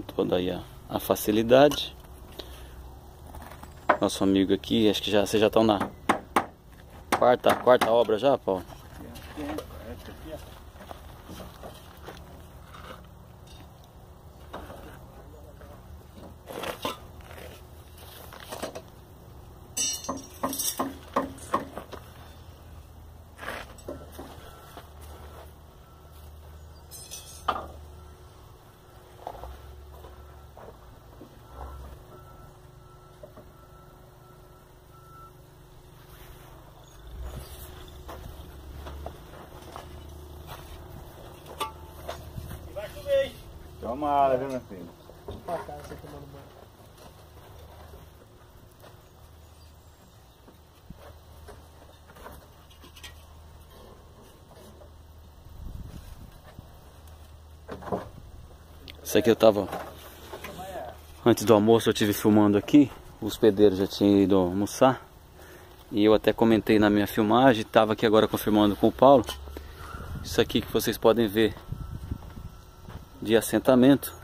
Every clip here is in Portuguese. com toda aí a facilidade. Nosso amigo aqui, acho que já, vocês já estão na quarta obra já, Paulo? Tomara, viu, meu filho? Pra cá, você tomando banho. Isso aqui eu tava... Antes do almoço eu estive filmando aqui. Os pedreiros já tinham ido almoçar. E eu até comentei na minha filmagem. Tava aqui agora confirmando com o Paulo. Isso aqui que vocês podem ver de assentamento,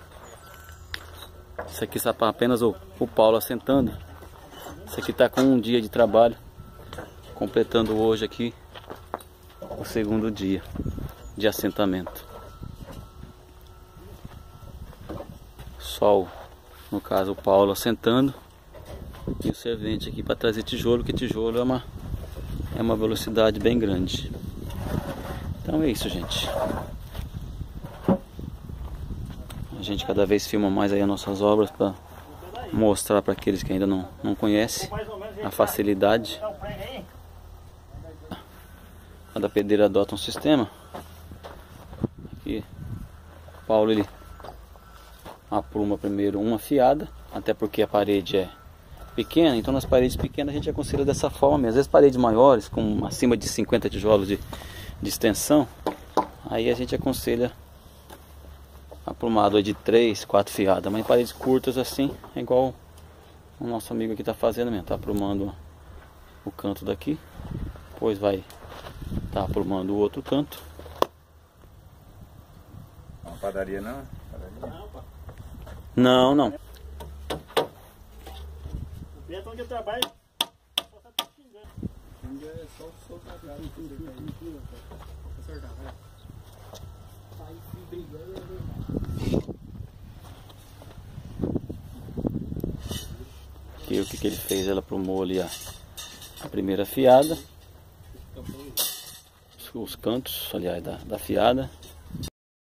isso aqui está apenas o Paulo assentando. Isso aqui está com um dia de trabalho, completando hoje aqui o segundo dia de assentamento. Sol, no caso o Paulo assentando, e o servente aqui para trazer tijolo, que tijolo é uma velocidade bem grande. Então é isso, gente. A gente cada vez filma mais aí as nossas obras para mostrar para aqueles que ainda não conhecem a facilidade. Cada pedreiro adota um sistema. Aqui, o Paulo ele apruma primeiro uma fiada, até porque a parede é pequena, então nas paredes pequenas a gente aconselha dessa forma. Às vezes paredes maiores, com acima de 50 tijolos de extensão, aí a gente aconselha aprumado de 3, 4 fiadas, mas em paredes curtas assim, é igual o nosso amigo aqui está fazendo mesmo. Está aprumando o canto daqui, depois vai estar aprumando o outro canto. Uma padaria não? Padaria. Não, não. Aqui, o que ele fez? Ela aprumou ali a primeira fiada, os cantos, aliás, da fiada.